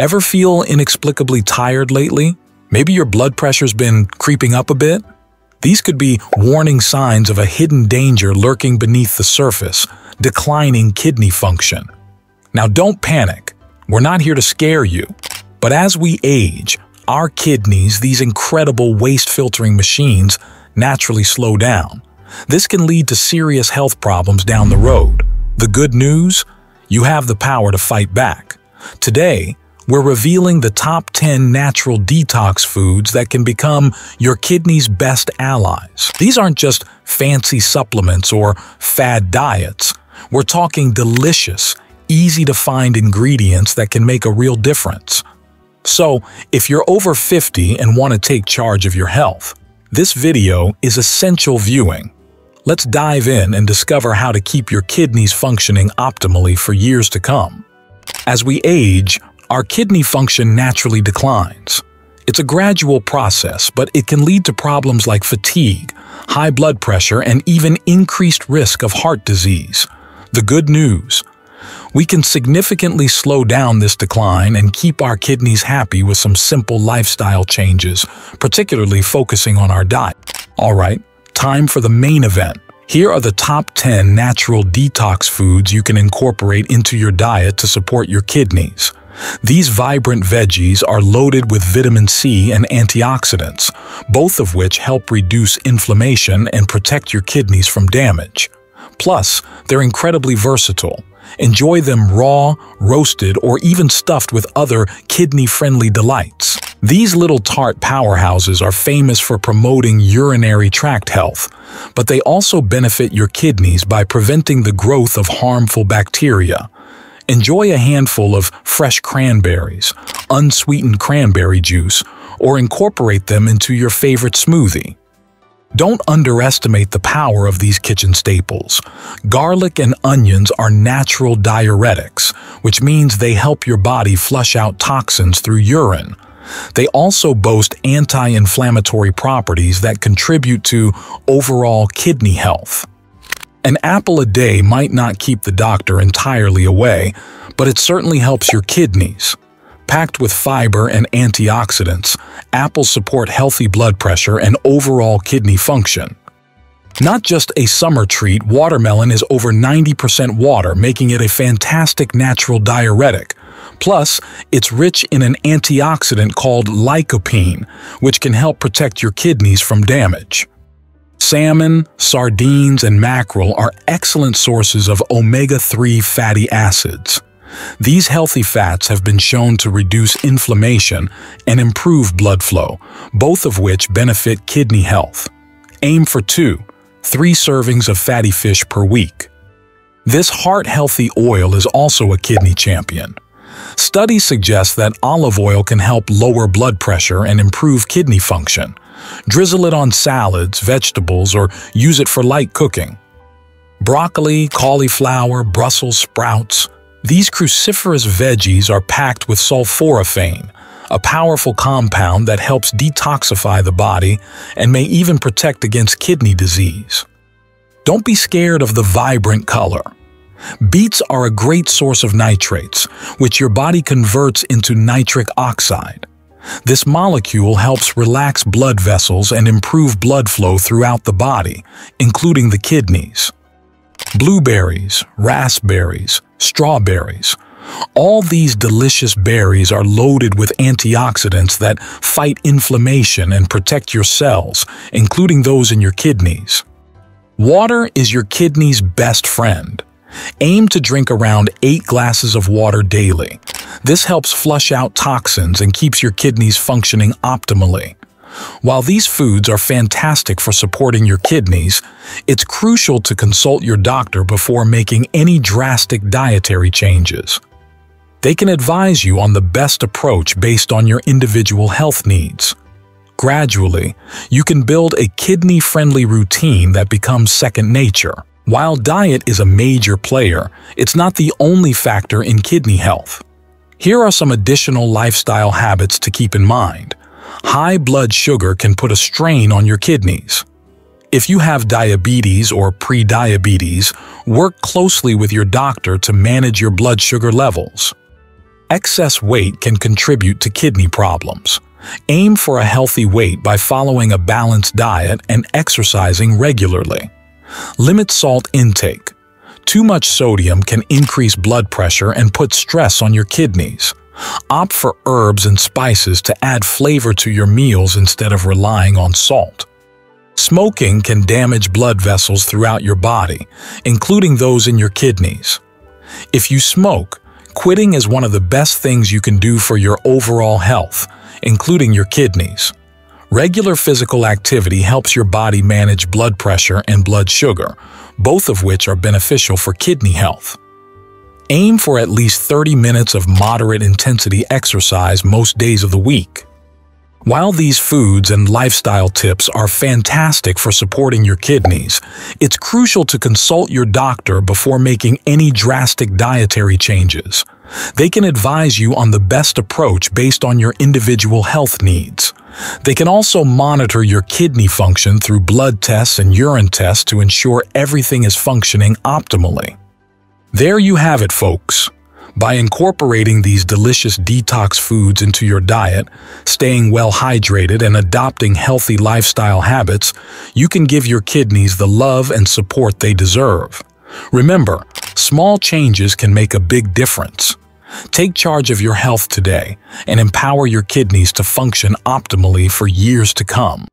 Ever feel inexplicably tired lately? Maybe your blood pressure's been creeping up a bit? These could be warning signs of a hidden danger lurking beneath the surface, declining kidney function. Now don't panic. We're not here to scare you. But as we age, our kidneys, these incredible waste-filtering machines, naturally slow down. This can lead to serious health problems down the road. The good news? You have the power to fight back. Today, we're revealing the top 10 natural detox foods that can become your kidney's best allies. These aren't just fancy supplements or fad diets. We're talking delicious, easy-to-find ingredients that can make a real difference. So, if you're over 50 and want to take charge of your health, this video is essential viewing. Let's dive in and discover how to keep your kidneys functioning optimally for years to come. As we age, our kidney function naturally declines. It's a gradual process, but it can lead to problems like fatigue, high blood pressure, and even increased risk of heart disease. The good news, we can significantly slow down this decline and keep our kidneys happy with some simple lifestyle changes, particularly focusing on our diet. All right, time for the main event. Here are the top 10 natural detox foods you can incorporate into your diet to support your kidneys. These vibrant veggies are loaded with vitamin C and antioxidants, both of which help reduce inflammation and protect your kidneys from damage. Plus, they're incredibly versatile. Enjoy them raw, roasted, or even stuffed with other kidney-friendly delights. These little tart powerhouses are famous for promoting urinary tract health, but they also benefit your kidneys by preventing the growth of harmful bacteria. Enjoy a handful of fresh cranberries, unsweetened cranberry juice, or incorporate them into your favorite smoothie. Don't underestimate the power of these kitchen staples. Garlic and onions are natural diuretics, which means they help your body flush out toxins through urine. They also boast anti-inflammatory properties that contribute to overall kidney health. An apple a day might not keep the doctor entirely away, but it certainly helps your kidneys. Packed with fiber and antioxidants, apples support healthy blood pressure and overall kidney function. Not just a summer treat, watermelon is over 90% water, making it a fantastic natural diuretic. Plus, it's rich in an antioxidant called lycopene, which can help protect your kidneys from damage. Salmon, sardines, and mackerel are excellent sources of omega-3 fatty acids. These healthy fats have been shown to reduce inflammation and improve blood flow, both of which benefit kidney health. Aim for 2-3 servings of fatty fish per week. This heart-healthy oil is also a kidney champion. Studies suggest that olive oil can help lower blood pressure and improve kidney function. Drizzle it on salads, vegetables, or use it for light cooking. Broccoli, cauliflower, Brussels sprouts. These cruciferous veggies are packed with sulforaphane, a powerful compound that helps detoxify the body and may even protect against kidney disease. Don't be scared of the vibrant color. Beets are a great source of nitrates, which your body converts into nitric oxide. This molecule helps relax blood vessels and improve blood flow throughout the body, including the kidneys. Blueberries, raspberries, strawberries. All these delicious berries are loaded with antioxidants that fight inflammation and protect your cells, including those in your kidneys. Water is your kidney's best friend. Aim to drink around 8 glasses of water daily. This helps flush out toxins and keeps your kidneys functioning optimally. While these foods are fantastic for supporting your kidneys, it's crucial to consult your doctor before making any drastic dietary changes. They can advise you on the best approach based on your individual health needs. Gradually, you can build a kidney-friendly routine that becomes second nature. While diet is a major player, it's not the only factor in kidney health. Here are some additional lifestyle habits to keep in mind. High blood sugar can put a strain on your kidneys. If you have diabetes or pre-diabetes, work closely with your doctor to manage your blood sugar levels. Excess weight can contribute to kidney problems. Aim for a healthy weight by following a balanced diet and exercising regularly. Limit salt intake. Too much sodium can increase blood pressure and put stress on your kidneys. Opt for herbs and spices to add flavor to your meals instead of relying on salt. Smoking can damage blood vessels throughout your body, including those in your kidneys. If you smoke, quitting is one of the best things you can do for your overall health, including your kidneys. Regular physical activity helps your body manage blood pressure and blood sugar, both of which are beneficial for kidney health. Aim for at least 30 minutes of moderate-intensity exercise most days of the week. While these foods and lifestyle tips are fantastic for supporting your kidneys, it's crucial to consult your doctor before making any drastic dietary changes. They can advise you on the best approach based on your individual health needs. They can also monitor your kidney function through blood tests and urine tests to ensure everything is functioning optimally. There you have it, folks. By incorporating these delicious detox foods into your diet, staying well hydrated, and adopting healthy lifestyle habits, you can give your kidneys the love and support they deserve. Remember, small changes can make a big difference. Take charge of your health today and empower your kidneys to function optimally for years to come.